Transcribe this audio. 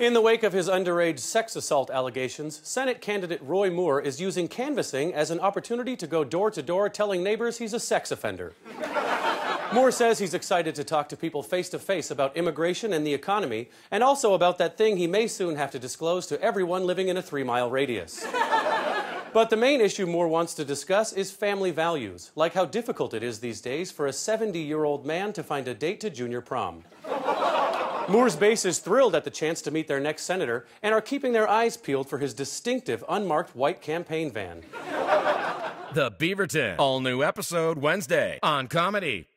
In the wake of his underage sex assault allegations, Senate candidate Roy Moore is using canvassing as an opportunity to go door to door telling neighbors he's a sex offender. Moore says he's excited to talk to people face to face about immigration and the economy, and also about that thing he may soon have to disclose to everyone living in a 3-mile radius. But the main issue Moore wants to discuss is family values, like how difficult it is these days for a 70-year-old man to find a date to junior prom. Moore's base is thrilled at the chance to meet their next senator and are keeping their eyes peeled for his distinctive, unmarked white campaign van. The Beaverton. All new episode Wednesday on Comedy.